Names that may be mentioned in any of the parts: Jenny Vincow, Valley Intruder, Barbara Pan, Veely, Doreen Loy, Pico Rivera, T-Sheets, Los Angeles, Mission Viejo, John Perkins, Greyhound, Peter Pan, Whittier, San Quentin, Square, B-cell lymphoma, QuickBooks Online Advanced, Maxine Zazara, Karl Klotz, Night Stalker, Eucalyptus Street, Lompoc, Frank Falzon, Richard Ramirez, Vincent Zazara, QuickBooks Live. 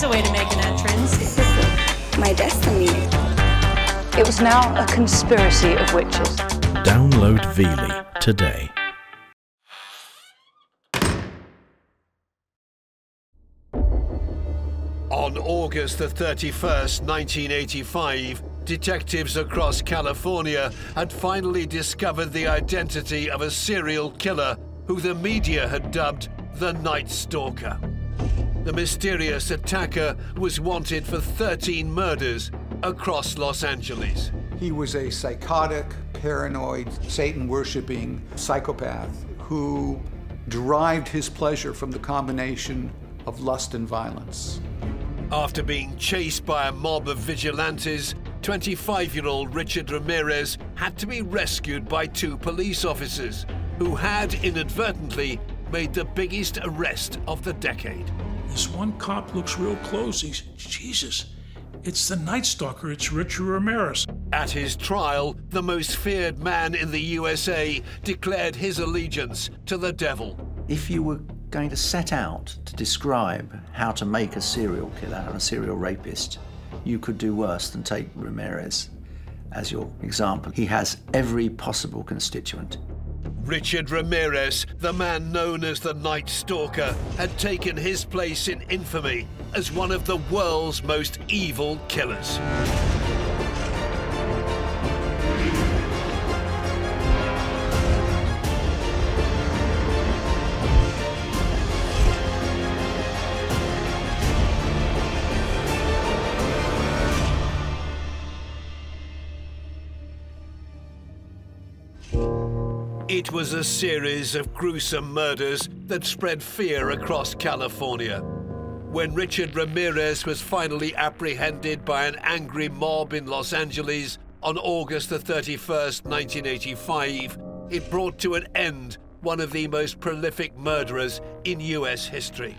There's a way to make an entrance. This is my destiny. It was now a conspiracy of witches. Download Veely today. On August the 31st, 1985, detectives across California had finally discovered the identity of a serial killer who the media had dubbed the Night Stalker. The mysterious attacker was wanted for 13 murders across Los Angeles. He was a psychotic, paranoid, Satan-worshipping psychopath who derived his pleasure from the combination of lust and violence. After being chased by a mob of vigilantes, 25-year-old Richard Ramirez had to be rescued by two police officers who had inadvertently made the biggest arrest of the decade. This one cop looks real close. He says, Jesus, it's the Night Stalker, it's Richard Ramirez. At his trial, the most feared man in the USA declared his allegiance to the devil. If you were going to set out to describe how to make a serial killer and a serial rapist, you could do worse than take Ramirez as your example. He has every possible constituent. Richard Ramirez, the man known as the Night Stalker, had taken his place in infamy as one of the world's most evil killers. It was a series of gruesome murders that spread fear across California. When Richard Ramirez was finally apprehended by an angry mob in Los Angeles on August the 31st, 1985, it brought to an end one of the most prolific murderers in US history.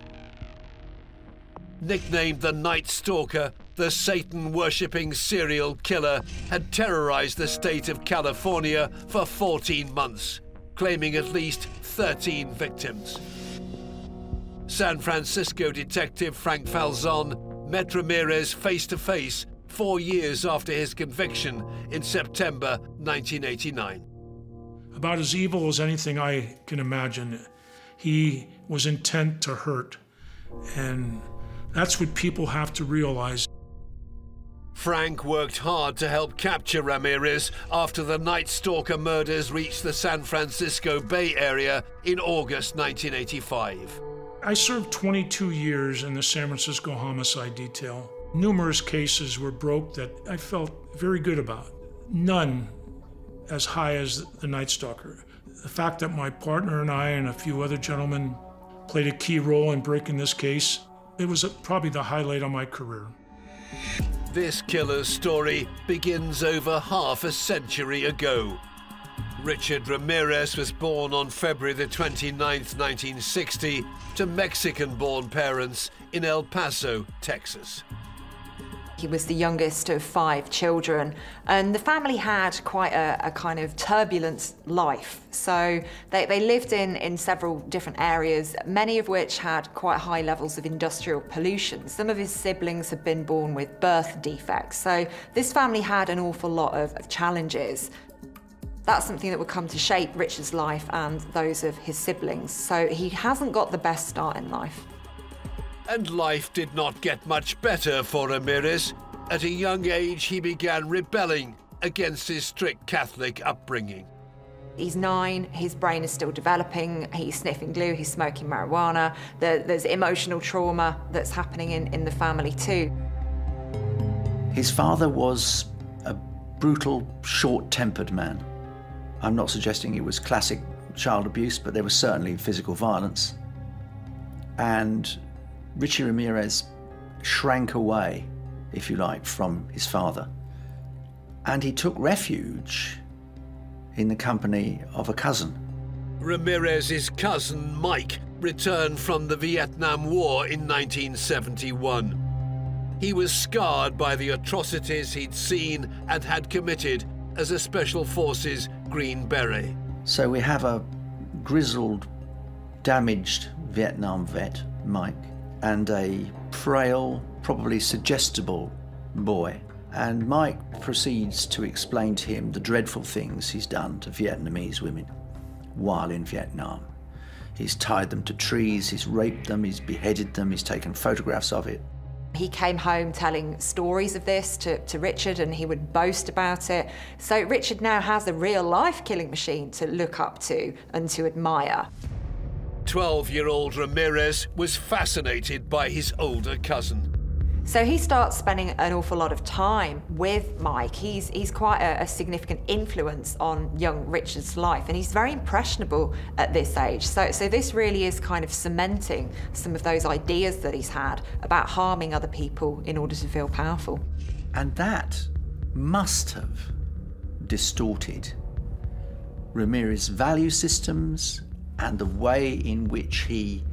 Nicknamed the Night Stalker, the Satan-worshipping serial killer had terrorized the state of California for 14 months, claiming at least 13 victims. San Francisco detective Frank Falzon met Ramirez face-to-face 4 years after his conviction in September 1989. About as evil as anything I can imagine. He was intent to hurt, and that's what people have to realize. Frank worked hard to help capture Ramirez after the Night Stalker murders reached the San Francisco Bay Area in August 1985. I served 22 years in the San Francisco Homicide Detail. Numerous cases were broke that I felt very good about. None as high as the Night Stalker. The fact that my partner and I and a few other gentlemen played a key role in breaking this case, it was probably the highlight of my career. This killer's story begins over half a century ago. Richard Ramirez was born on February the 29th, 1960, to Mexican-born parents in El Paso, Texas. He was the youngest of 5 children, and the family had quite a kind of turbulent life. So they lived in several different areas, many of which had quite high levels of industrial pollution. Some of his siblings had been born with birth defects. So this family had an awful lot of challenges. That's something that would come to shape Richard's life and those of his siblings. So he hasn't got the best start in life. And life did not get much better for Ramirez. At a young age, he began rebelling against his strict Catholic upbringing. He's 9, his brain is still developing, he's sniffing glue, he's smoking marijuana. There's emotional trauma that's happening in the family too. His father was a brutal, short-tempered man. I'm not suggesting it was classic child abuse, but there was certainly physical violence. And Richie Ramirez shrank away, if you like, from his father. And he took refuge in the company of a cousin. Ramirez's cousin, Mike, returned from the Vietnam War in 1971. He was scarred by the atrocities he'd seen and had committed as a Special Forces Green Beret. So we have a grizzled, damaged Vietnam vet, Mike, and a frail, probably suggestible boy. And Mike proceeds to explain to him the dreadful things he's done to Vietnamese women while in Vietnam. He's tied them to trees, he's raped them, he's beheaded them, he's taken photographs of it. He came home telling stories of this to Richard, and he would boast about it. So Richard now has a real-life killing machine to look up to and to admire. 12-year-old Ramirez was fascinated by his older cousin. So he starts spending an awful lot of time with Mike. He's quite a significant influence on young Richard's life, and he's very impressionable at this age. So this really is kind of cementing some of those ideas that he's had about harming other people in order to feel powerful. And that must have distorted Ramirez's value systems and the way in which he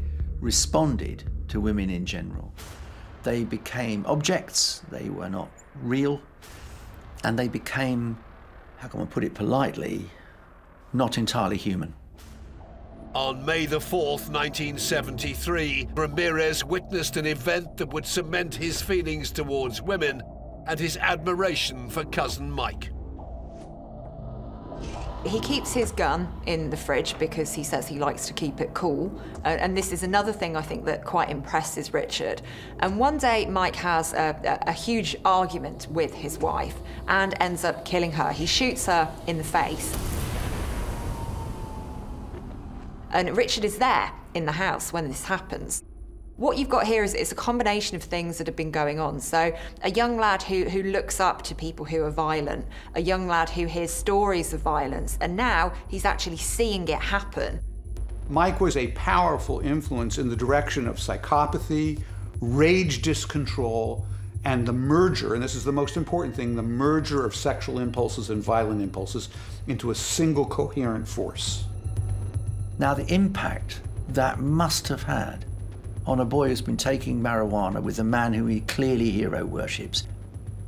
responded to women in general. They became objects, they were not real, and they became, how can I put it politely, not entirely human. On May the 4th, 1973, Ramirez witnessed an event that would cement his feelings towards women and his admiration for cousin Mike. He keeps his gun in the fridge because he says he likes to keep it cool. And this is another thing I think that quite impresses Richard. And one day, Mike has a huge argument with his wife and ends up killing her. He shoots her in the face. And Richard is there in the house when this happens. What you've got here is it's a combination of things that have been going on. So a young lad who looks up to people who are violent, a young lad who hears stories of violence, and now he's actually seeing it happen. Mike was a powerful influence in the direction of psychopathy, rage discontrol, and the merger, and this is the most important thing, the merger of sexual impulses and violent impulses into a single coherent force. Now the impact that must have had on a boy who's been taking marijuana with a man who he clearly hero worships.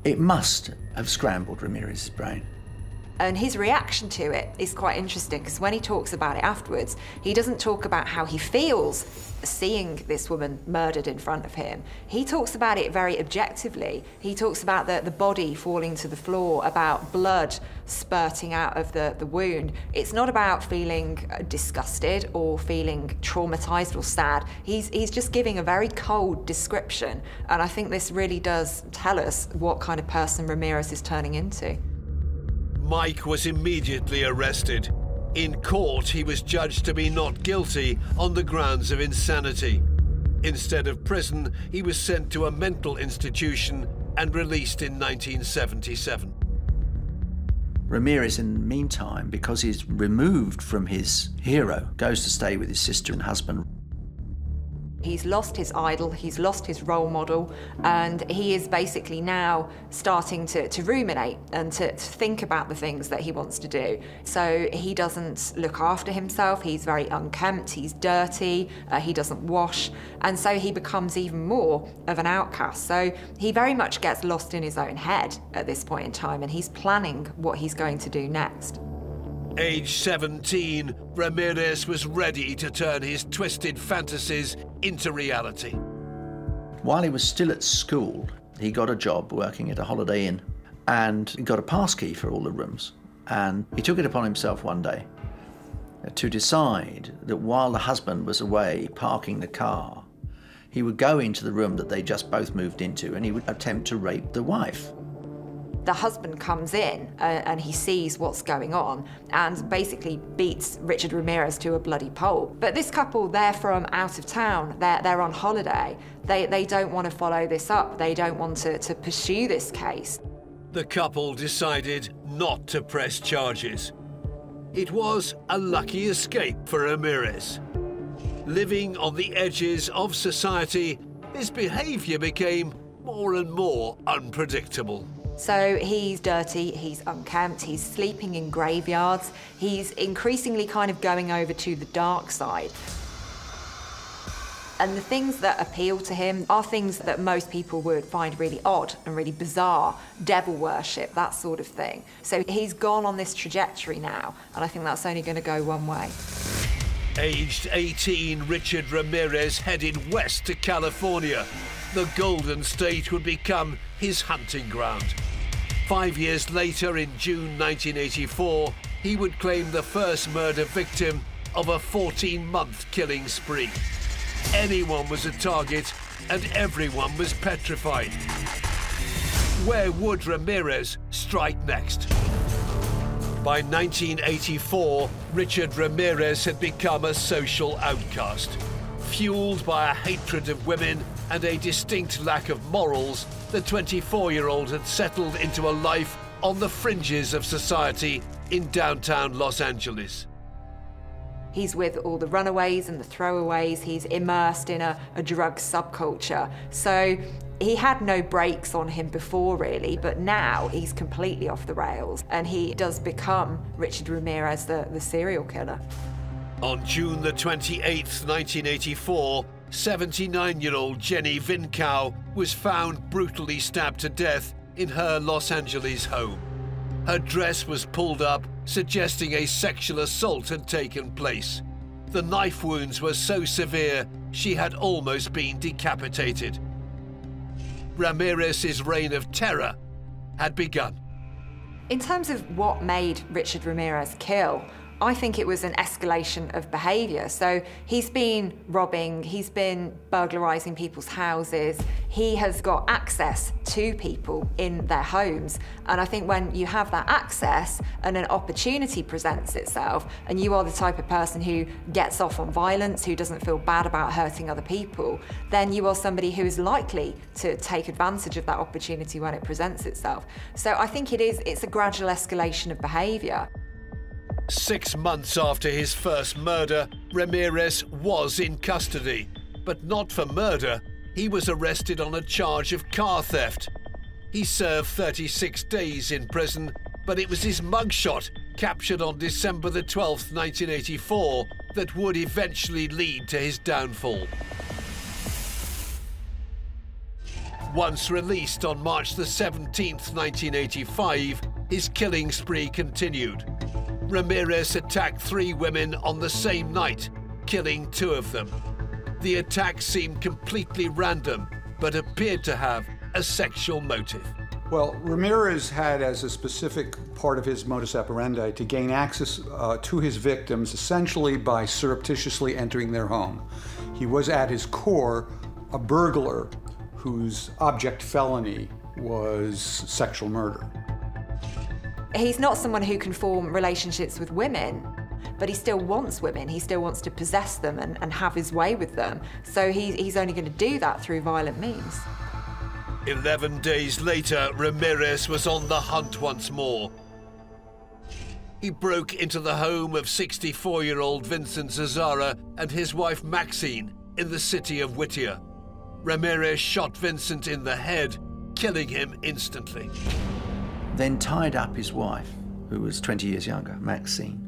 It must have scrambled Ramirez's brain. And his reaction to it is quite interesting, because when he talks about it afterwards, he doesn't talk about how he feels seeing this woman murdered in front of him. He talks about it very objectively. He talks about the body falling to the floor, about blood spurting out of the wound. It's not about feeling disgusted or feeling traumatized or sad. He's just giving a very cold description. And I think this really does tell us what kind of person Ramirez is turning into. Mike was immediately arrested. In court, he was judged to be not guilty on the grounds of insanity. Instead of prison, he was sent to a mental institution and released in 1977. Ramirez, in the meantime, because he's removed from his hero, goes to stay with his sister and husband. He's lost his idol, he's lost his role model, and he is basically now starting to ruminate and to think about the things that he wants to do. So he doesn't look after himself, he's very unkempt, he's dirty, he doesn't wash, and so he becomes even more of an outcast. So he very much gets lost in his own head at this point in time, and he's planning what he's going to do next. Age 17, Ramirez was ready to turn his twisted fantasies into reality. While he was still at school, he got a job working at a Holiday Inn, and he got a passkey for all the rooms. And he took it upon himself one day to decide that while the husband was away parking the car, he would go into the room that they just both moved into, and he would attempt to rape the wife. The husband comes in and he sees what's going on and basically beats Richard Ramirez to a bloody pulp. But this couple, they're from out of town, they're on holiday. They don't want to follow this up, they don't want to pursue this case. The couple decided not to press charges. It was a lucky escape for Ramirez. Living on the edges of society, his behavior became more and more unpredictable. So he's dirty, he's unkempt, he's sleeping in graveyards, he's increasingly kind of going over to the dark side. And the things that appeal to him are things that most people would find really odd and really bizarre, devil worship, that sort of thing. So he's gone on this trajectory now, and I think that's only going to go one way. Aged 18, Richard Ramirez headed west to California. The Golden State would become his hunting ground. 5 years later, in June 1984, he would claim the first murder victim of a 14-month killing spree. Anyone was a target, and everyone was petrified. Where would Ramirez strike next? By 1984, Richard Ramirez had become a social outcast. Fueled by a hatred of women and a distinct lack of morals, the 24-year-old had settled into a life on the fringes of society in downtown Los Angeles. He's with all the runaways and the throwaways. He's immersed in a drug subculture. So he had no brakes on him before, really, but now he's completely off the rails, and he does become Richard Ramirez, the serial killer. On June the 28th, 1984, 79-year-old Jenny Vincow was found brutally stabbed to death in her Los Angeles home. Her dress was pulled up, suggesting a sexual assault had taken place. The knife wounds were so severe, she had almost been decapitated. Ramirez's reign of terror had begun. In terms of what made Richard Ramirez kill, I think it was an escalation of behaviour. So he's been robbing, he's been burglarising people's houses, he has got access to people in their homes. And I think when you have that access and an opportunity presents itself, and you are the type of person who gets off on violence, who doesn't feel bad about hurting other people, then you are somebody who is likely to take advantage of that opportunity when it presents itself. So I think it's a gradual escalation of behaviour. 6 months after his first murder, Ramirez was in custody, but not for murder. He was arrested on a charge of car theft. He served 36 days in prison, but it was his mugshot, captured on December the 12th, 1984, that would eventually lead to his downfall. Once released on March the 17th, 1985, his killing spree continued. Ramirez attacked 3 women on the same night, killing 2 of them. The attacks seemed completely random, but appeared to have a sexual motive. Well, Ramirez had as a specific part of his modus operandi to gain access to his victims, essentially by surreptitiously entering their home. He was, at his core, a burglar whose object felony was sexual murder. He's not someone who can form relationships with women, but he still wants women. He still wants to possess them and have his way with them. So he's only going to do that through violent means. 11 days later, Ramirez was on the hunt once more. He broke into the home of 64-year-old Vincent Zazara and his wife Maxine in the city of Whittier. Ramirez shot Vincent in the head, killing him instantly. Then tied up his wife, who was 20 years younger, Maxine,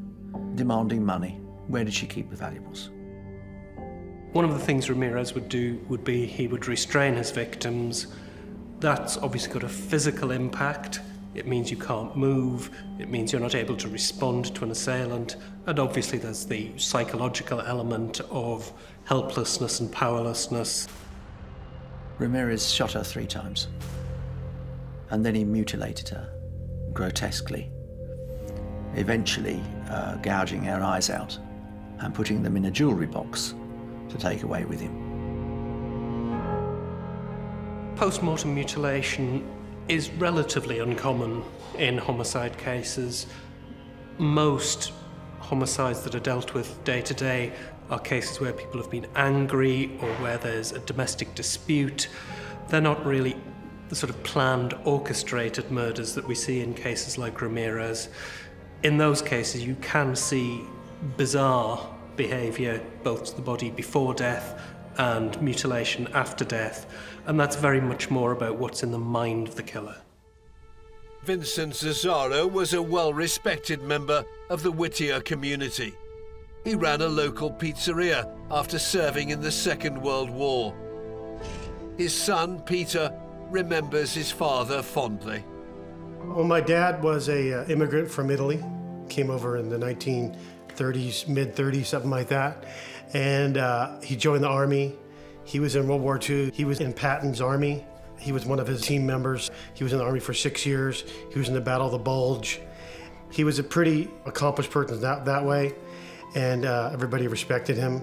demanding money. Where did she keep the valuables? One of the things Ramirez would do would be he would restrain his victims. That's obviously got a physical impact. It means you can't move. It means you're not able to respond to an assailant. And obviously there's the psychological element of helplessness and powerlessness. Ramirez shot her 3 times, and then he mutilated her grotesquely, eventually gouging her eyes out and putting them in a jewellery box to take away with him. Post-mortem mutilation is relatively uncommon in homicide cases. Most homicides that are dealt with day to day are cases where people have been angry or where there's a domestic dispute. They're not really the sort of planned, orchestrated murders that we see in cases like Ramirez. In those cases, you can see bizarre behaviour, both to the body before death and mutilation after death, and that's very much more about what's in the mind of the killer. Vincent Zazara was a well-respected member of the Whittier community. He ran a local pizzeria after serving in the Second World War. His son, Peter, remembers his father fondly. Well, my dad was an immigrant from Italy, came over in the 19 30s, mid-30s, something like that. And he joined the Army. He was in World War II. He was in Patton's Army. He was one of his team members. He was in the Army for 6 years. He was in the Battle of the Bulge. He was a pretty accomplished person that way, and everybody respected him.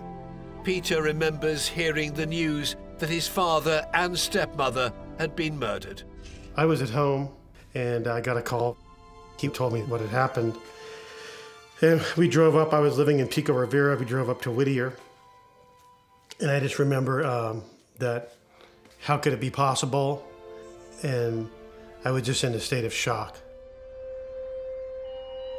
Peter remembers hearing the news that his father and stepmother had been murdered. I was at home, and I got a call. He told me what had happened. And we drove up. I was living in Pico Rivera. We drove up to Whittier. And I just remember that how could it be possible? And I was just in a state of shock.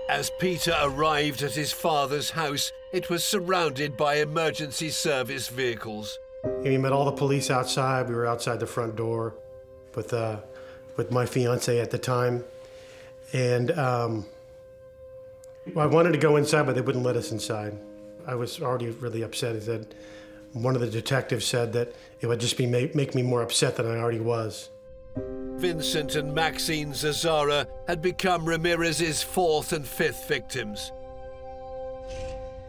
As Peter arrived at his father's house, it was surrounded by emergency service vehicles. And we met all the police outside. We were outside the front door with my fiance at the time. And I wanted to go inside, but they wouldn't let us inside. I was already really upset. He said, one of the detectives said that it would just be make me more upset than I already was. Vincent and Maxine Zazara had become Ramirez's fourth and fifth victims.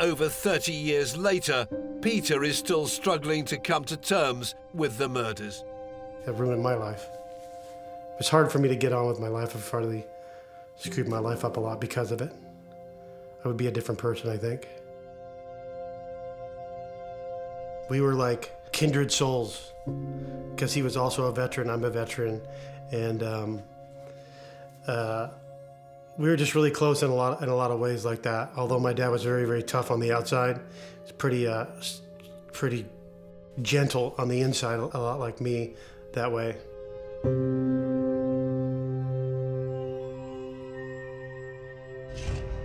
Over 30 years later, Peter is still struggling to come to terms with the murders. It ruined my life. It's hard for me to get on with my life. I've hardly screwed my life up a lot because of it. I would be a different person, I think. We were like kindred souls, because he was also a veteran, I'm a veteran, and we were just really close in a lot of ways like that. Although my dad was very, very tough on the outside, he's pretty gentle on the inside, a lot like me that way.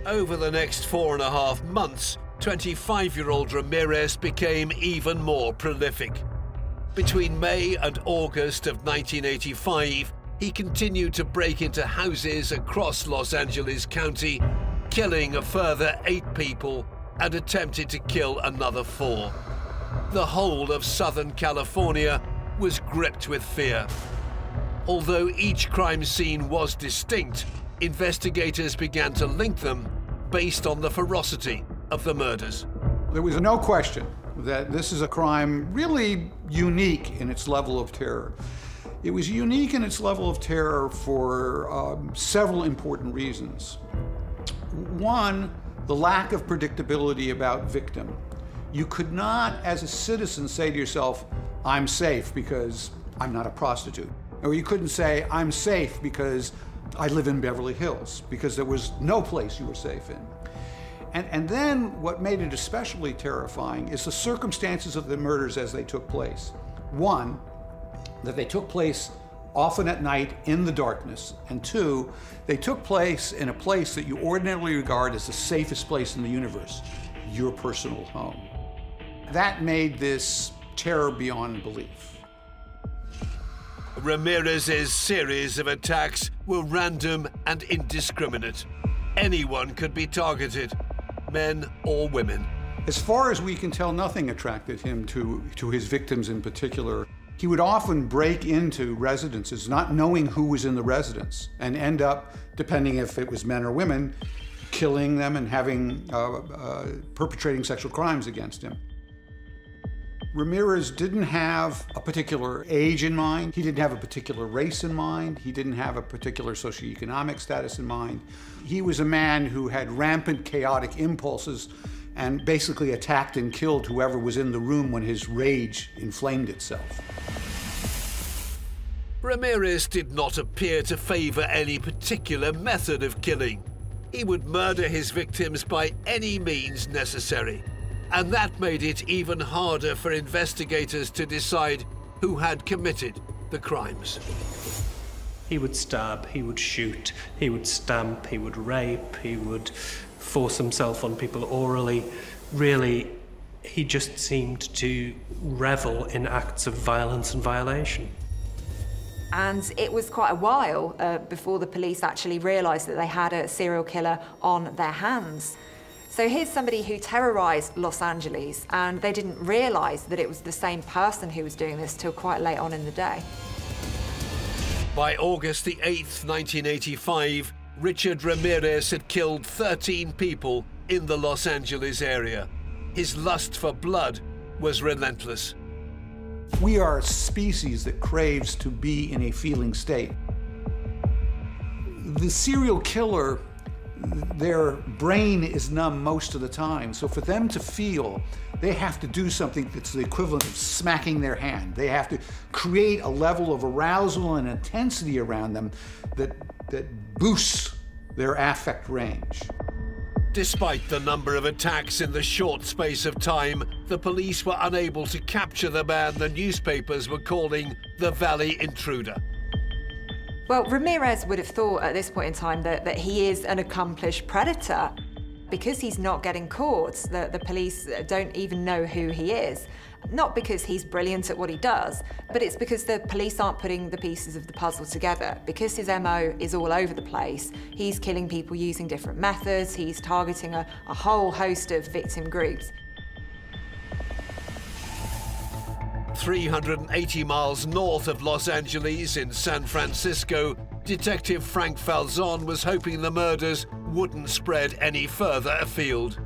Over the next 4.5 months, 25-year-old Ramirez became even more prolific. Between May and August of 1985, he continued to break into houses across Los Angeles County, killing a further 8 people and attempted to kill another 4. The whole of Southern California was gripped with fear. Although each crime scene was distinct, investigators began to link them based on the ferocity of the murders. There was no question that this is a crime really unique in its level of terror. It was unique in its level of terror for several important reasons. One, the lack of predictability about victim. You could not, as a citizen, say to yourself, I'm safe because I'm not a prostitute. Or you couldn't say, I'm safe because I live in Beverly Hills, because there was no place you were safe in. And then what made it especially terrifying is the circumstances of the murders as they took place. One, that they took place often at night in the darkness, and two, they took place in a place that you ordinarily regard as the safest place in the universe, your personal home. That made this terror beyond belief. Ramirez's series of attacks were random and indiscriminate. Anyone could be targeted, men or women. As far as we can tell, nothing attracted him to his victims in particular. He would often break into residences, not knowing who was in the residence, and end up, depending if it was men or women, killing them and having perpetrating sexual crimes against him. Ramirez didn't have a particular age in mind. He didn't have a particular race in mind. He didn't have a particular socioeconomic status in mind. He was a man who had rampant chaotic impulses and basically attacked and killed whoever was in the room when his rage inflamed itself. Ramirez did not appear to favor any particular method of killing. He would murder his victims by any means necessary. And that made it even harder for investigators to decide who had committed the crimes. He would stab, he would shoot, he would stamp, he would rape, he would force himself on people orally. Really, he just seemed to revel in acts of violence and violation. And it was quite a while before the police actually realised that they had a serial killer on their hands. So here's somebody who terrorized Los Angeles, and they didn't realize that it was the same person who was doing this till quite late on in the day. By August the 8th, 1985, Richard Ramirez had killed 13 people in the Los Angeles area. His lust for blood was relentless. We are a species that craves to be in a feeling state. The serial killer, their brain is numb most of the time. So for them to feel, they have to do something that's the equivalent of smacking their hand. They have to create a level of arousal and intensity around them that boosts their affect range. Despite the number of attacks in the short space of time, the police were unable to capture the man the newspapers were calling the Valley Intruder. Well, Ramirez would have thought at this point in time that he is an accomplished predator. Because he's not getting caught, the police don't even know who he is. Not because he's brilliant at what he does, but it's because the police aren't putting the pieces of the puzzle together. Because his MO is all over the place, he's killing people using different methods, he's targeting a whole host of victim groups. 380 miles north of Los Angeles in San Francisco, Detective Frank Falzon was hoping the murders wouldn't spread any further afield.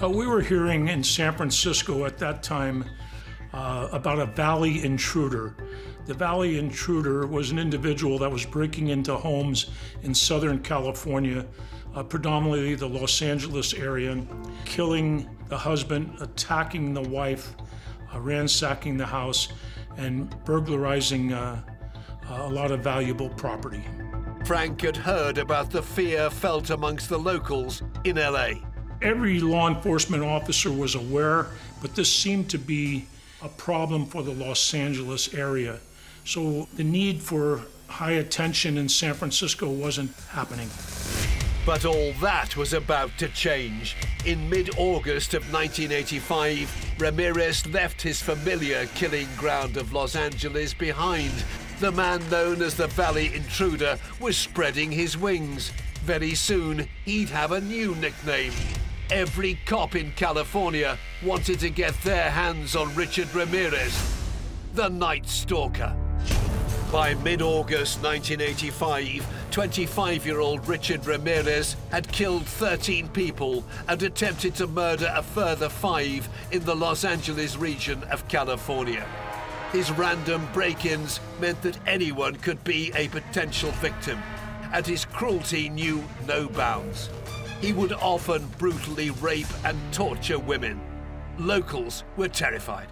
We were hearing in San Francisco at that time about a Valley Intruder. The Valley Intruder was an individual that was breaking into homes in Southern California, predominantly the Los Angeles area, killing the husband, attacking the wife, ransacking the house, and burglarizing a lot of valuable property. Frank had heard about the fear felt amongst the locals in LA. Every law enforcement officer was aware, but this seemed to be a problem for the Los Angeles area. So the need for high attention in San Francisco wasn't happening. But all that was about to change. In mid-August of 1985, Ramirez left his familiar killing ground of Los Angeles behind. The man known as the Valley Intruder was spreading his wings. Very soon, he'd have a new nickname. Every cop in California wanted to get their hands on Richard Ramirez, the Night Stalker. By mid-August 1985, 25-year-old Richard Ramirez had killed 13 people and attempted to murder a further 5 in the Los Angeles region of California. His random break-ins meant that anyone could be a potential victim, and his cruelty knew no bounds. He would often brutally rape and torture women. Locals were terrified.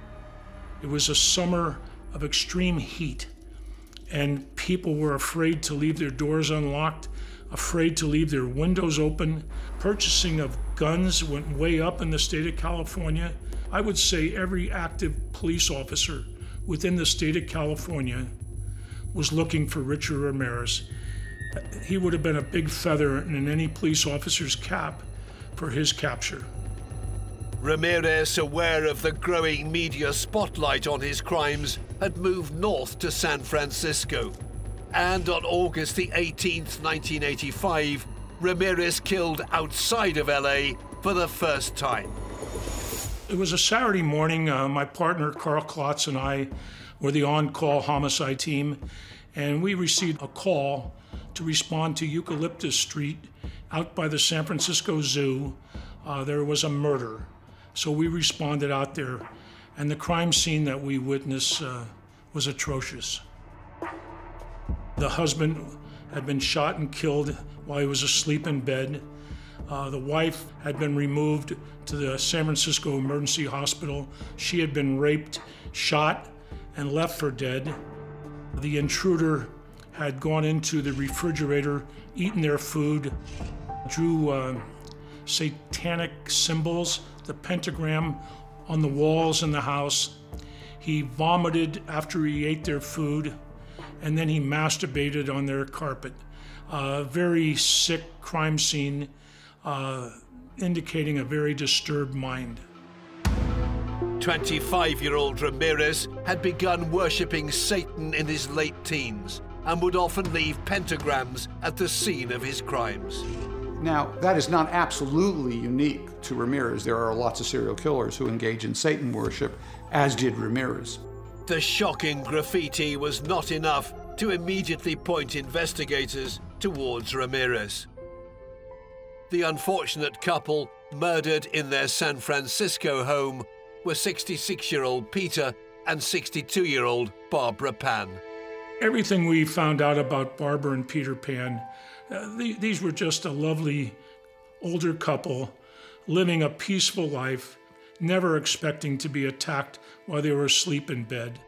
It was a summer of extreme heat, and people were afraid to leave their doors unlocked, afraid to leave their windows open. Purchasing of guns went way up in the state of California. I would say every active police officer within the state of California was looking for Richard Ramirez. He would have been a big feather in any police officer's cap for his capture. Ramirez, aware of the growing media spotlight on his crimes, had moved north to San Francisco. And on August the 18th, 1985, Ramirez killed outside of LA for the first time. It was a Saturday morning. My partner, Karl Klotz, and I were the on-call homicide team, and we received a call to respond to Eucalyptus Street out by the San Francisco Zoo. There was a murder. So we responded out there, and the crime scene that we witnessed was atrocious. The husband had been shot and killed while he was asleep in bed. The wife had been removed to the San Francisco Emergency Hospital. She had been raped, shot, and left for dead. The intruder had gone into the refrigerator, eaten their food, drew satanic symbols, the pentagram on the walls in the house. He vomited after he ate their food, and then he masturbated on their carpet. A very sick crime scene, indicating a very disturbed mind. 25-year-old Ramirez had begun worshiping Satan in his late teens and would often leave pentagrams at the scene of his crimes. Now, that is not absolutely unique to Ramirez. There are lots of serial killers who engage in Satan worship, as did Ramirez. The shocking graffiti was not enough to immediately point investigators towards Ramirez. The unfortunate couple Murdered in their San Francisco home were 66-year-old Peter and 62-year-old Barbara Pan. Everything we found out about Barbara and Peter Pan, these were just a lovely older couple living a peaceful life, never expecting to be attacked while they were asleep in bed.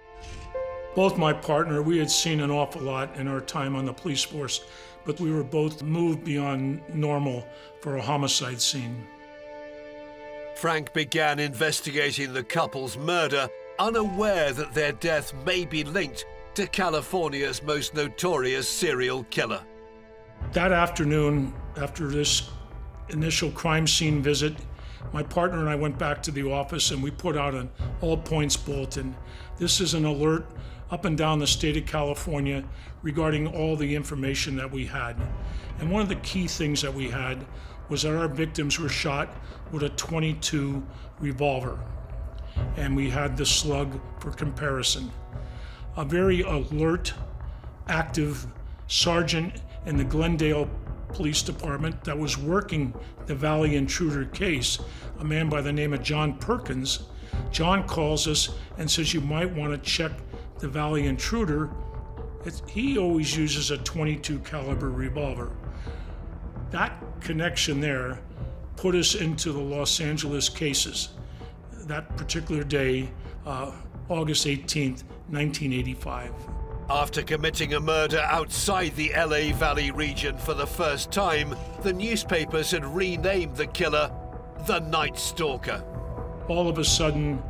Both my partner, we had seen an awful lot in our time on the police force, but we were both moved beyond normal for a homicide scene. Frank began investigating the couple's murder, unaware that their death may be linked to California's most notorious serial killer. That afternoon, after this initial crime scene visit, my partner and I went back to the office and we put out an all-points bulletin. This is an alert up and down the state of California regarding all the information that we had. And one of the key things that we had was that our victims were shot with a .22 revolver. And we had the slug for comparison. A very alert, active sergeant in the Glendale Police Department that was working the Valley Intruder case, a man by the name of John Perkins. John calls us and says, you might want to check the Valley Intruder. He always uses a .22 caliber revolver. That connection there put us into the Los Angeles cases. That particular day, August 18th, 1985. After committing a murder outside the LA Valley region for the first time, the newspapers had renamed the killer the Night Stalker. All of a sudden,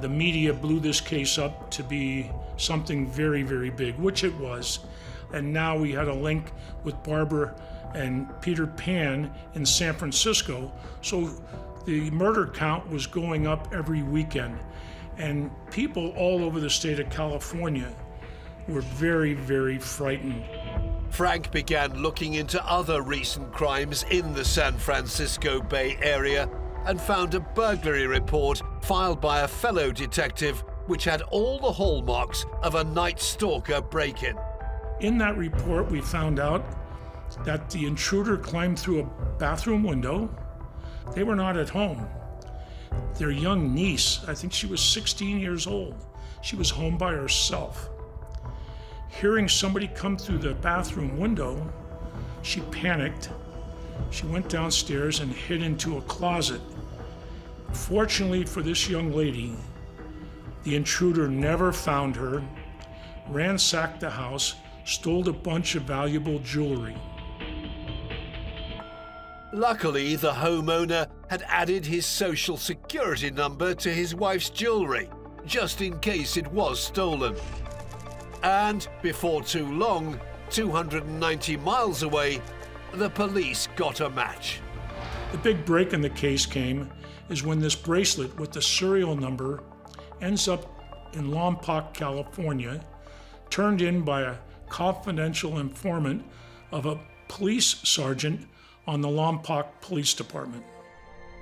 the media blew this case up to be something very, very big, which it was. And now we had a link with Barbara and Peter Pan in San Francisco. So the murder count was going up every weekend. And people all over the state of California were very, very frightened. Frank began looking into other recent crimes in the San Francisco Bay Area and found a burglary report filed by a fellow detective which had all the hallmarks of a Night Stalker break-in. In that report, we found out that the intruder climbed through a bathroom window. They were not at home. Their young niece, I think she was 16 years old, she was home by herself. Hearing somebody come through the bathroom window, she panicked. She went downstairs and hid into a closet. Fortunately for this young lady, the intruder never found her, ransacked the house, stole a bunch of valuable jewelry. Luckily, the homeowner had added his social security number to his wife's jewelry, just in case it was stolen. And before too long, 290 miles away, the police got a match. The big break in the case came is when this bracelet with the serial number ends up in Lompoc, California, turned in by a confidential informant of a police sergeant on the Lompoc Police Department.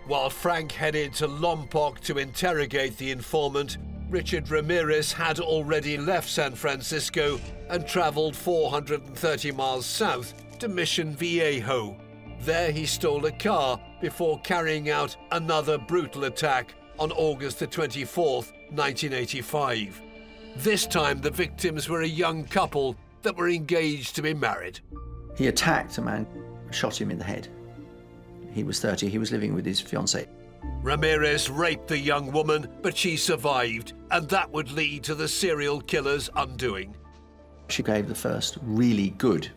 While Frank headed to Lompoc to interrogate the informant, Richard Ramirez had already left San Francisco and traveled 430 miles south to Mission Viejo. There he stole a car before carrying out another brutal attack on August the 24th, 1985. This time the victims were a young couple that were engaged to be married. He attacked a man, shot him in the head. He was 30, he was living with his fiancée. Ramirez raped the young woman, but she survived, and that would lead to the serial killer's undoing. She gave the first really good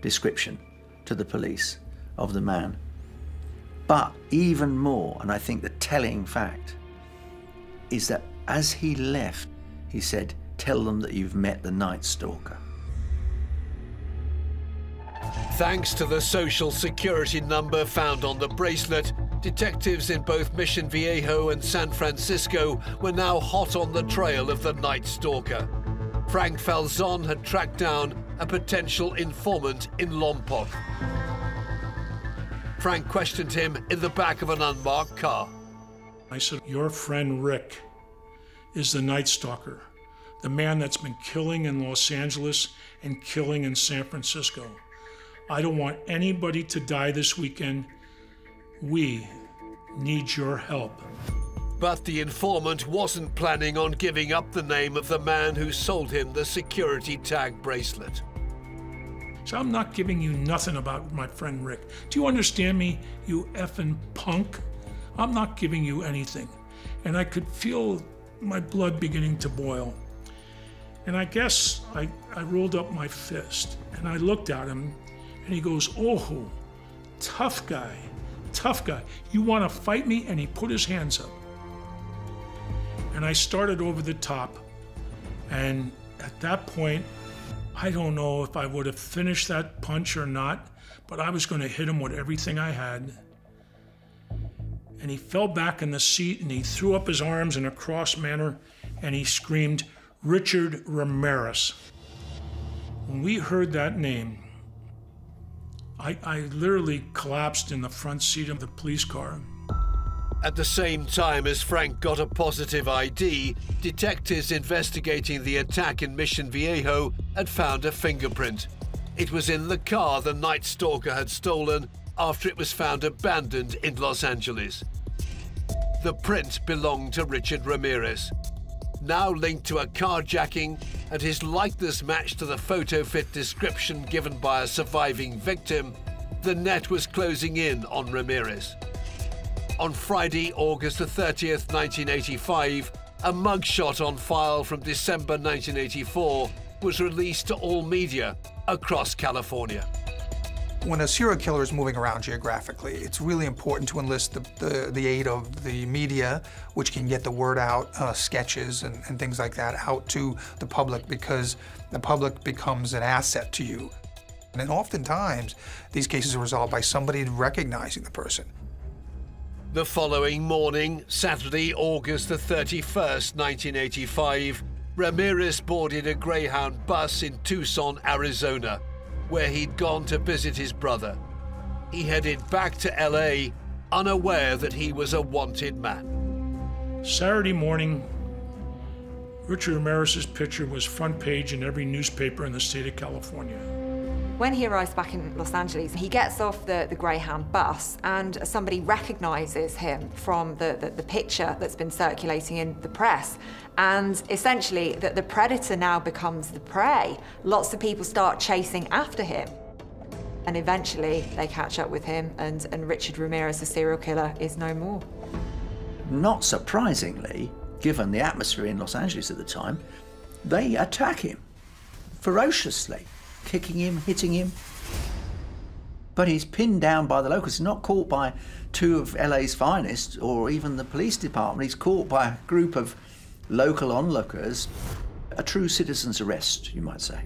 description to the police of the man. But even more, and I think the telling fact, is that as he left, he said, "Tell them that you've met the Night Stalker." Thanks to the social security number found on the bracelet, detectives in both Mission Viejo and San Francisco were now hot on the trail of the Night Stalker. Frank Falzon had tracked down a potential informant in Lompoc. Frank questioned him in the back of an unmarked car. I said, your friend Rick is the Night Stalker, the man that's been killing in Los Angeles and killing in San Francisco. I don't want anybody to die this weekend. We needs your help. But the informant wasn't planning on giving up the name of the man who sold him the security tag bracelet. So I'm not giving you nothing about my friend Rick. Do you understand me, you effing punk? I'm not giving you anything. And I could feel my blood beginning to boil. And I guess I rolled up my fist and I looked at him and he goes, "Oh, tough guy, tough guy. You want to fight me?" And he put his hands up. And I started over the top. And at that point, I don't know if I would have finished that punch or not, but I was going to hit him with everything I had. And he fell back in the seat and he threw up his arms in a cross manner and he screamed, "Richard Ramirez." When we heard that name, I literally collapsed in the front seat of the police car. At the same time as Frank got a positive ID, detectives investigating the attack in Mission Viejo had found a fingerprint. It was in the car the Night Stalker had stolen after it was found abandoned in Los Angeles. The print belonged to Richard Ramirez, now linked to a carjacking, and his likeness matched to the photo-fit description given by a surviving victim. The net was closing in on Ramirez. On Friday, August the 30th, 1985, a mugshot on file from December 1984 was released to all media across California. When a serial killer is moving around geographically, it's really important to enlist the aid of the media, which can get the word out, sketches and things like that out to the public, because the public becomes an asset to you. And oftentimes, these cases are resolved by somebody recognizing the person. The following morning, Saturday, August the 31st, 1985, Ramirez boarded a Greyhound bus in Tucson, Arizona, where he'd gone to visit his brother. He headed back to LA, unaware that he was a wanted man. Saturday morning, Richard Ramirez's picture was front page in every newspaper in the state of California. When he arrives back in Los Angeles, he gets off the Greyhound bus and somebody recognizes him from the picture that's been circulating in the press. And essentially, the predator now becomes the prey. Lots of people start chasing after him. And eventually, they catch up with him, and Richard Ramirez, the serial killer, is no more. Not surprisingly, given the atmosphere in Los Angeles at the time, they attack him ferociously. Kicking him, hitting him. But he's pinned down by the locals. He's not caught by two of LA's finest or even the police department. He's caught by a group of local onlookers. A true citizen's arrest, you might say.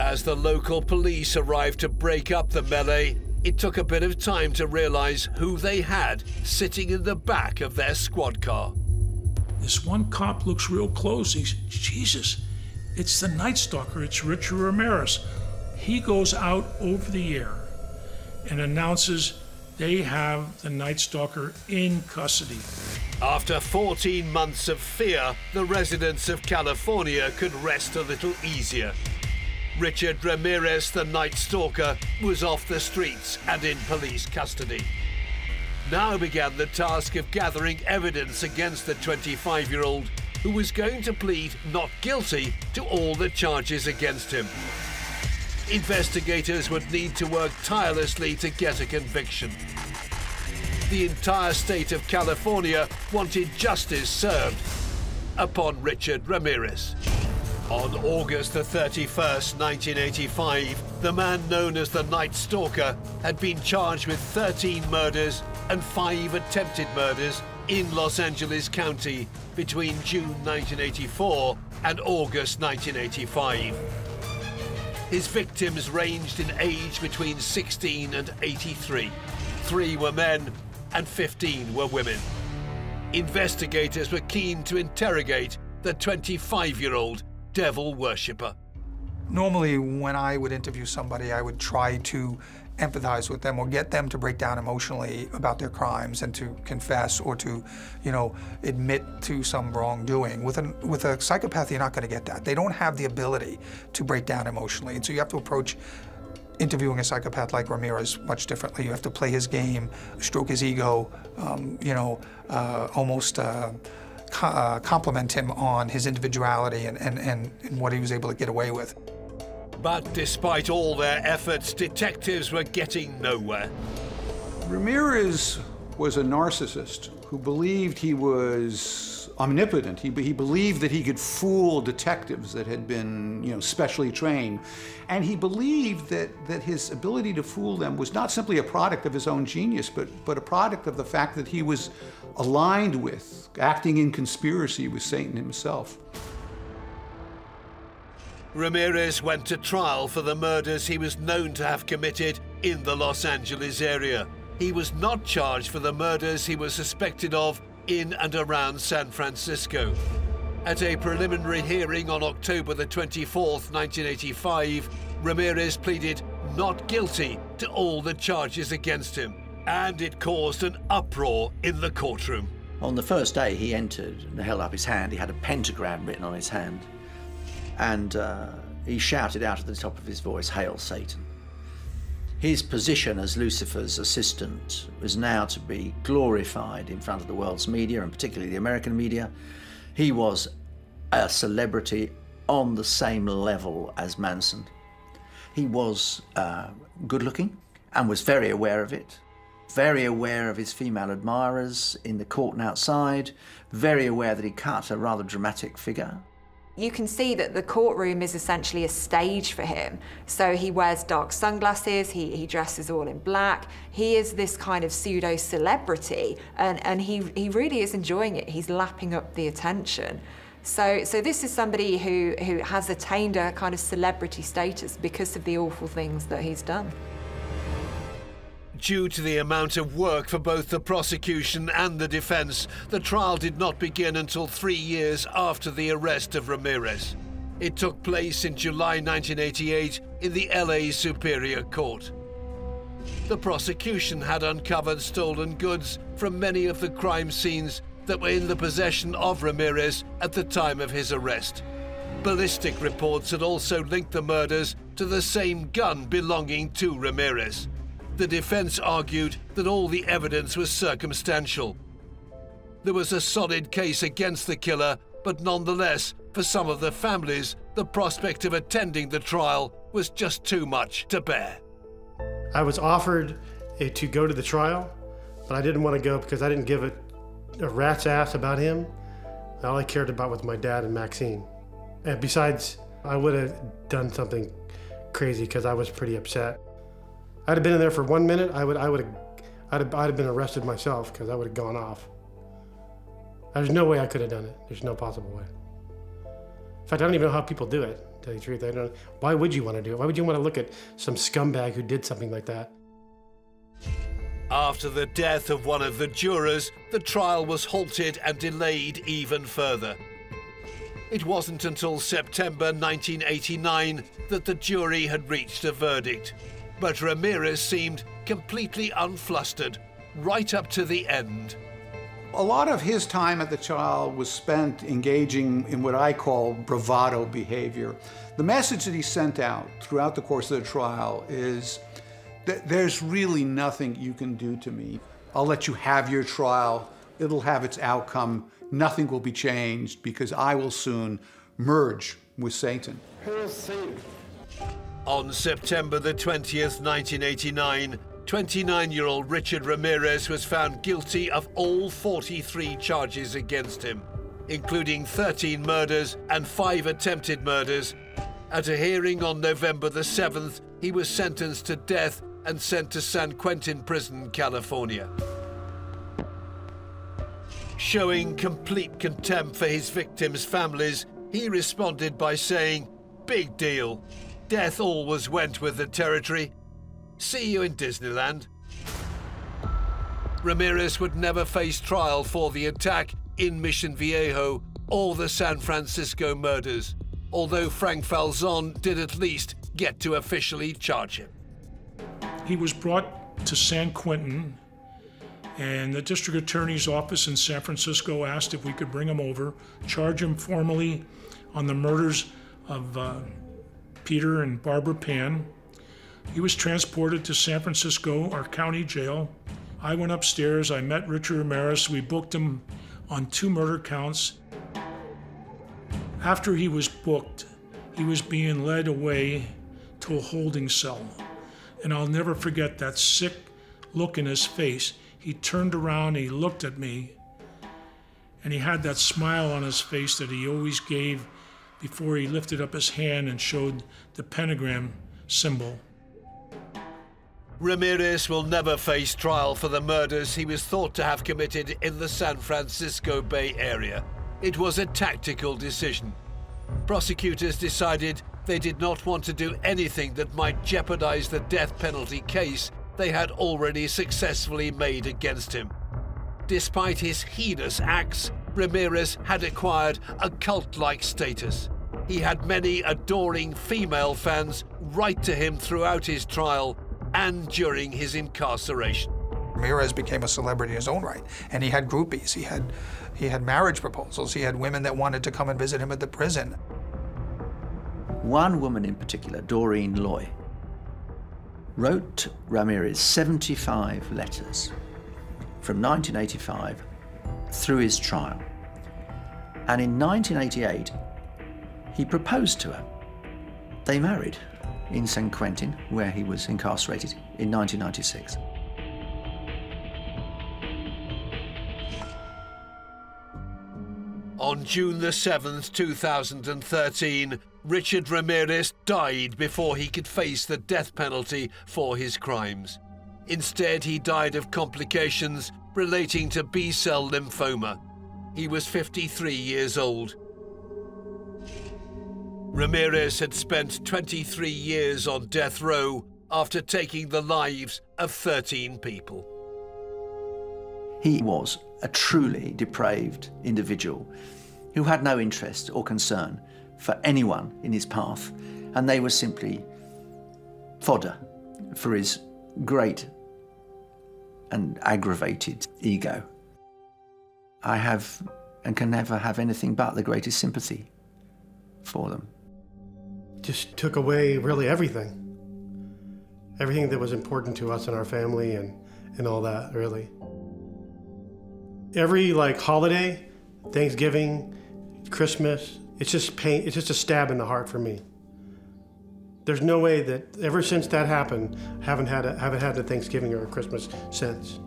As the local police arrived to break up the melee, it took a bit of time to realize who they had sitting in the back of their squad car. This one cop looks real close. He's, Jesus. It's the Night Stalker, it's Richard Ramirez. He goes out over the air and announces they have the Night Stalker in custody. After 14 months of fear, the residents of California could rest a little easier. Richard Ramirez, the Night Stalker, was off the streets and in police custody. Now began the task of gathering evidence against the 25-year-old who was going to plead not guilty to all the charges against him. Investigators would need to work tirelessly to get a conviction. The entire state of California wanted justice served upon Richard Ramirez. On August the 31st, 1985, the man known as the Night Stalker had been charged with 13 murders and 5 attempted murders in Los Angeles County between June 1984 and August 1985. His victims ranged in age between 16 and 83. 3 were men and 15 were women. Investigators were keen to interrogate the 25-year-old devil worshipper. Normally, when I would interview somebody, I would try to empathize with them or get them to break down emotionally about their crimes and to confess or to, you know, admit to some wrongdoing. With a psychopath, you're not going to get that. They don't have the ability to break down emotionally, and so you have to approach interviewing a psychopath like Ramirez much differently. You have to play his game, stroke his ego, compliment him on his individuality and what he was able to get away with. But despite all their efforts, detectives were getting nowhere. Ramirez was a narcissist who believed he was omnipotent. He believed that he could fool detectives that had been, specially trained. And he believed that his ability to fool them was not simply a product of his own genius, but a product of the fact that he was aligned with, acting in conspiracy with Satan himself. Ramirez went to trial for the murders he was known to have committed in the Los Angeles area. He was not charged for the murders he was suspected of in and around San Francisco. At a preliminary hearing on October the 24th, 1985, Ramirez pleaded not guilty to all the charges against him, and it caused an uproar in the courtroom. On the first day he entered and held up his hand. He had a pentagram written on his hand, and he shouted out at the top of his voice, "Hail Satan." His position as Lucifer's assistant was now to be glorified in front of the world's media, and particularly the American media. He was a celebrity on the same level as Manson. He was good-looking and was very aware of it, very aware of his female admirers in the court and outside, very aware that he cut a rather dramatic figure. You can see that the courtroom is essentially a stage for him. So he wears dark sunglasses, he dresses all in black. He is this kind of pseudo-celebrity, and he really is enjoying it. He's lapping up the attention. So this is somebody who has attained a kind of celebrity status because of the awful things that he's done. Due to the amount of work for both the prosecution and the defense, the trial did not begin until 3 years after the arrest of Ramirez. It took place in July 1988 in the LA Superior Court. The prosecution had uncovered stolen goods from many of the crime scenes that were in the possession of Ramirez at the time of his arrest. Ballistic reports had also linked the murders to the same gun belonging to Ramirez. The defense argued that all the evidence was circumstantial. There was a solid case against the killer, but nonetheless, for some of the families, the prospect of attending the trial was just too much to bear. I was offered to go to the trial, but I didn't want to go because I didn't give a rat's ass about him. All I cared about was my dad and Maxine. And besides, I would have done something crazy because I was pretty upset. I'd have been in there for 1 minute, I'd have been arrested myself because I would have gone off. There's no way I could have done it. There's no possible way. In fact, I don't even know how people do it, to tell you the truth. I don't know. Why would you want to do it? Why would you want to look at some scumbag who did something like that? After the death of one of the jurors, the trial was halted and delayed even further. It wasn't until September 1989 that the jury had reached a verdict. But Ramirez seemed completely unflustered, right up to the end. A lot of his time at the trial was spent engaging in what I call bravado behavior. The message that he sent out throughout the course of the trial is that there's really nothing you can do to me. I'll let you have your trial. It'll have its outcome. Nothing will be changed because I will soon merge with Satan. Hail Satan. On September the 20th, 1989, 29-year-old Richard Ramirez was found guilty of all 43 charges against him, including 13 murders and 5 attempted murders. At a hearing on November the 7th, he was sentenced to death and sent to San Quentin Prison, California. Showing complete contempt for his victims' families, he responded by saying, "Big deal. Death always went with the territory. See you in Disneyland." Ramirez would never face trial for the attack in Mission Viejo or the San Francisco murders, although Frank Falzon did at least get to officially charge him. He was brought to San Quentin, and the district attorney's office in San Francisco asked if we could bring him over, charge him formally on the murders of Peter and Barbara Pan. He was transported to San Francisco, our county jail. I went upstairs, I met Richard Ramirez. We booked him on 2 murder counts. After he was booked, he was being led away to a holding cell. And I'll never forget that sick look in his face. He turned around, he looked at me, and he had that smile on his face that he always gave before he lifted up his hand and showed the pentagram symbol. Ramirez will never face trial for the murders he was thought to have committed in the San Francisco Bay Area. It was a tactical decision. Prosecutors decided they did not want to do anything that might jeopardize the death penalty case they had already successfully made against him. Despite his heinous acts, Ramirez had acquired a cult-like status. He had many adoring female fans write to him throughout his trial and during his incarceration. Ramirez became a celebrity in his own right, and he had groupies, he had marriage proposals, he had women that wanted to come and visit him at the prison. One woman in particular, Doreen Loy, wrote Ramirez 75 letters from 1985 through his trial. And in 1988, he proposed to her. They married in San Quentin, where he was incarcerated in 1996. On June the 7th, 2013, Richard Ramirez died before he could face the death penalty for his crimes. Instead, he died of complications relating to B-cell lymphoma. He was 53 years old. Ramirez had spent 23 years on death row after taking the lives of 13 people. He was a truly depraved individual who had no interest or concern for anyone in his path, and they were simply fodder for his great and aggravated ego. I have and can never have anything but the greatest sympathy for them. Just took away really everything. Everything that was important to us and our family and all that, really. Every holiday, Thanksgiving, Christmas, it's just pain, it's just a stab in the heart for me. There's no way that ever since that happened, I haven't had a Thanksgiving or a Christmas since.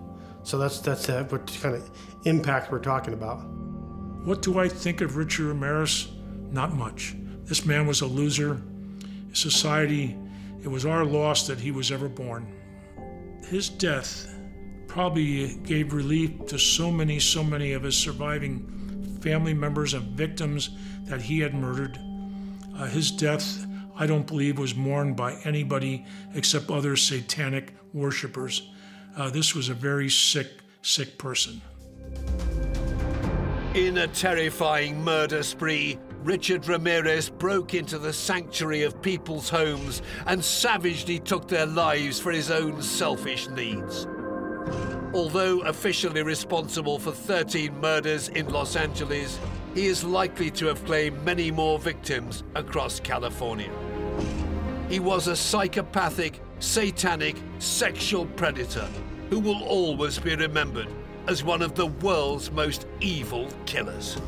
So that's what kind of impact we're talking about. What do I think of Richard Ramirez? Not much. This man was a loser. Society, it was our loss that he was ever born. His death probably gave relief to so many of his surviving family members and victims that he had murdered. His death, I don't believe, was mourned by anybody except other satanic worshippers. This was a very sick person. In a terrifying murder spree, Richard Ramirez broke into the sanctuary of people's homes and savagely took their lives for his own selfish needs. Although officially responsible for 13 murders in Los Angeles, he is likely to have claimed many more victims across California. He was a psychopathic, satanic, sexual predator who will always be remembered as one of the world's most evil killers.